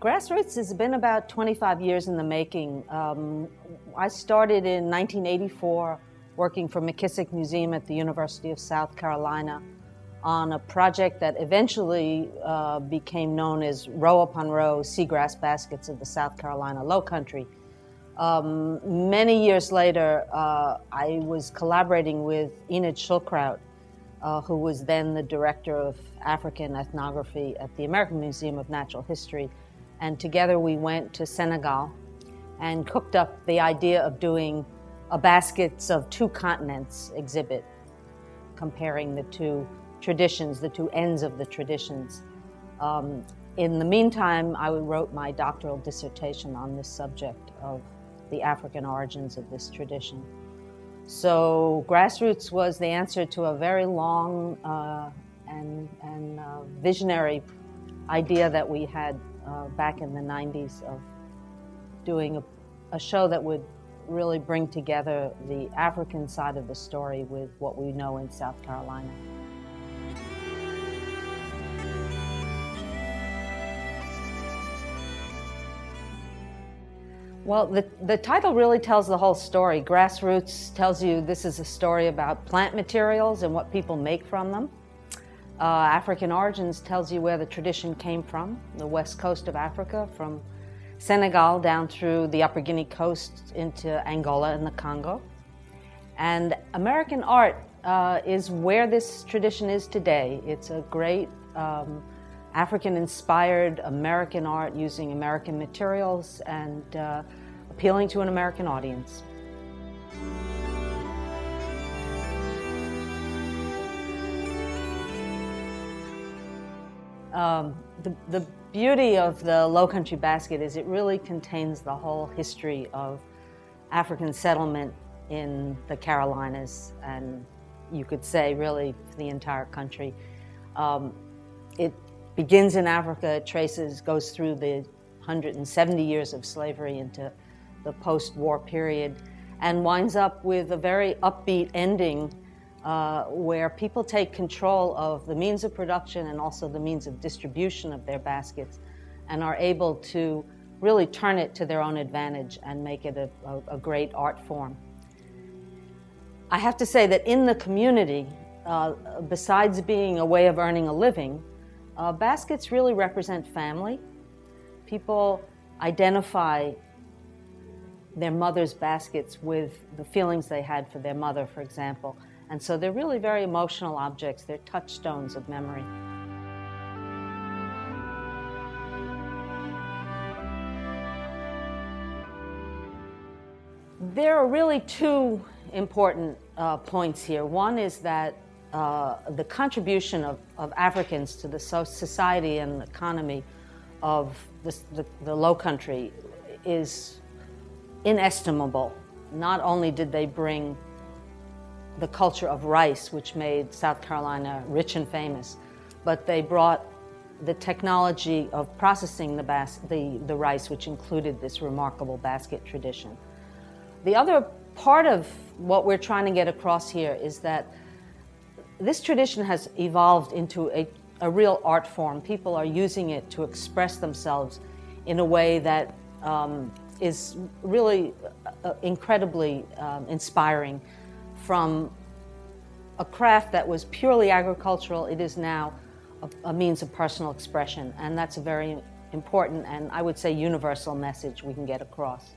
Grassroots has been about 25 years in the making. I started in 1984 working for McKissick Museum at the University of South Carolina on a project that eventually became known as Row Upon Row Seagrass Baskets of the South Carolina Low Country. Many years later, I was collaborating with Enid Schildkrout, who was then the director of African ethnography at the American Museum of Natural History. And together we went to Senegal and cooked up the idea of doing a Baskets of Two Continents exhibit, comparing the two traditions, the two ends of the traditions. In the meantime, I wrote my doctoral dissertation on this subject of the African origins of this tradition. So grassroots was the answer to a very long and visionary idea that we had back in the 90s of doing a show that would really bring together the African side of the story with what we know in South Carolina. Well, the title really tells the whole story. Grassroots tells you this is a story about plant materials and what people make from them. African origins tells you where the tradition came from, the west coast of Africa, from Senegal down through the Upper Guinea Coast into Angola and the Congo. And American art is where this tradition is today. It's a great African-inspired American art using American materials and appealing to an American audience. The beauty of the Lowcountry basket is it really contains the whole history of African settlement in the Carolinas, and you could say really the entire country. It begins in Africa, it traces, goes through the 170 years of slavery into the post-war period, and winds up with a very upbeat ending where people take control of the means of production and also the means of distribution of their baskets and are able to really turn it to their own advantage and make it a great art form. I have to say that in the community, besides being a way of earning a living, baskets really represent family. People identify their mother's baskets with the feelings they had for their mother, for example. And so they're really very emotional objects. They're touchstones of memory. There are really two important points here. One is that the contribution of Africans to the society and economy of the Low Country is inestimable. Not only did they bring the culture of rice, which made South Carolina rich and famous, but they brought the technology of processing the rice, which included this remarkable basket tradition. The other part of what we're trying to get across here is that this tradition has evolved into a real art form. People are using it to express themselves in a way that is really incredibly inspiring. From a craft that was purely agricultural, it is now a means of personal expression, and that's a very important and I would say universal message we can get across.